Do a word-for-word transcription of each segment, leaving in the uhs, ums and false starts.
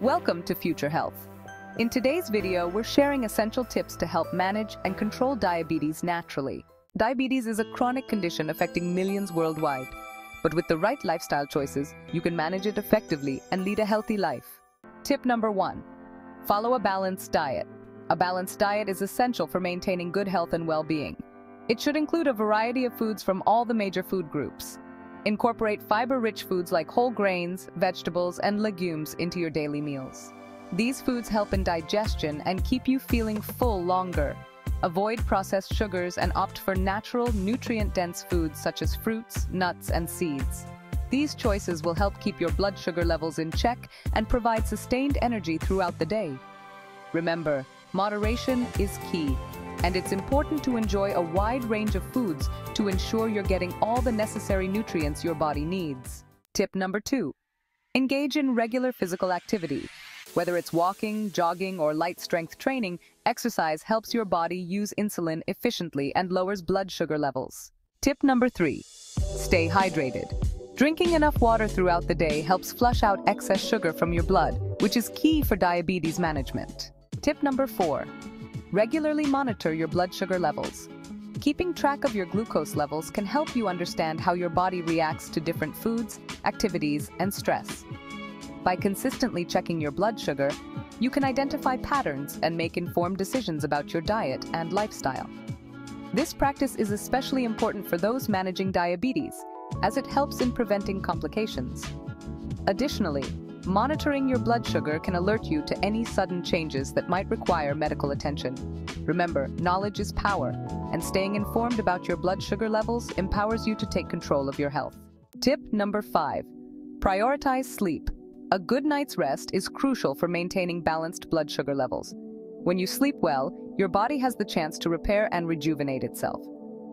Welcome to Future Health. In today's video, we're sharing essential tips to help manage and control diabetes naturally. Diabetes is a chronic condition affecting millions worldwide. But with the right lifestyle choices, you can manage it effectively and lead a healthy life. Tip number one, follow a balanced diet. A balanced diet is essential for maintaining good health and well-being. It should include a variety of foods from all the major food groups. Incorporate fiber-rich foods like whole grains, vegetables, and legumes into your daily meals. These foods help in digestion and keep you feeling full longer. Avoid processed sugars and opt for natural, nutrient-dense foods such as fruits, nuts, and seeds. These choices will help keep your blood sugar levels in check and provide sustained energy throughout the day. Remember, moderation is key. And it's important to enjoy a wide range of foods to ensure you're getting all the necessary nutrients your body needs. Tip number two, engage in regular physical activity. Whether it's walking, jogging, or light strength training, exercise helps your body use insulin efficiently and lowers blood sugar levels. Tip number three, stay hydrated. Drinking enough water throughout the day helps flush out excess sugar from your blood, which is key for diabetes management. Tip number four, regularly monitor your blood sugar levels. Keeping track of your glucose levels can help you understand how your body reacts to different foods, activities, and stress. By consistently checking your blood sugar, you can identify patterns and make informed decisions about your diet and lifestyle. This practice is especially important for those managing diabetes, as it helps in preventing complications. Additionally, monitoring your blood sugar can alert you to any sudden changes that might require medical attention. Remember, knowledge is power, and staying informed about your blood sugar levels empowers you to take control of your health. Tip number five, prioritize sleep. A good night's rest is crucial for maintaining balanced blood sugar levels. When you sleep well, your body has the chance to repair and rejuvenate itself.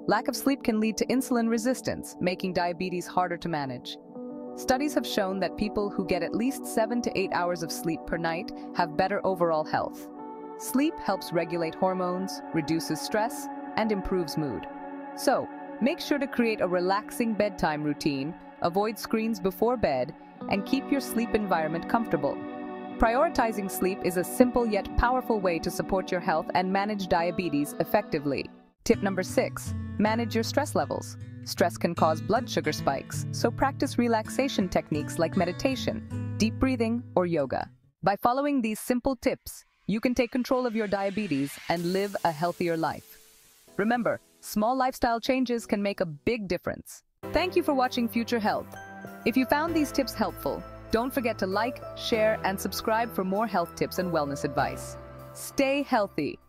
Lack of sleep can lead to insulin resistance, making diabetes harder to manage. Studies have shown that people who get at least seven to eight hours of sleep per night have better overall health. Sleep helps regulate hormones, reduces stress, and improves mood. So, make sure to create a relaxing bedtime routine, avoid screens before bed, and keep your sleep environment comfortable. Prioritizing sleep is a simple yet powerful way to support your health and manage diabetes effectively. Tip number six, manage your stress levels. Stress can cause blood sugar spikes, so practice relaxation techniques like meditation, deep breathing, or yoga. By following these simple tips, you can take control of your diabetes and live a healthier life. Remember, small lifestyle changes can make a big difference. Thank you for watching Future Health. If you found these tips helpful, don't forget to like, share, and subscribe for more health tips and wellness advice. Stay healthy.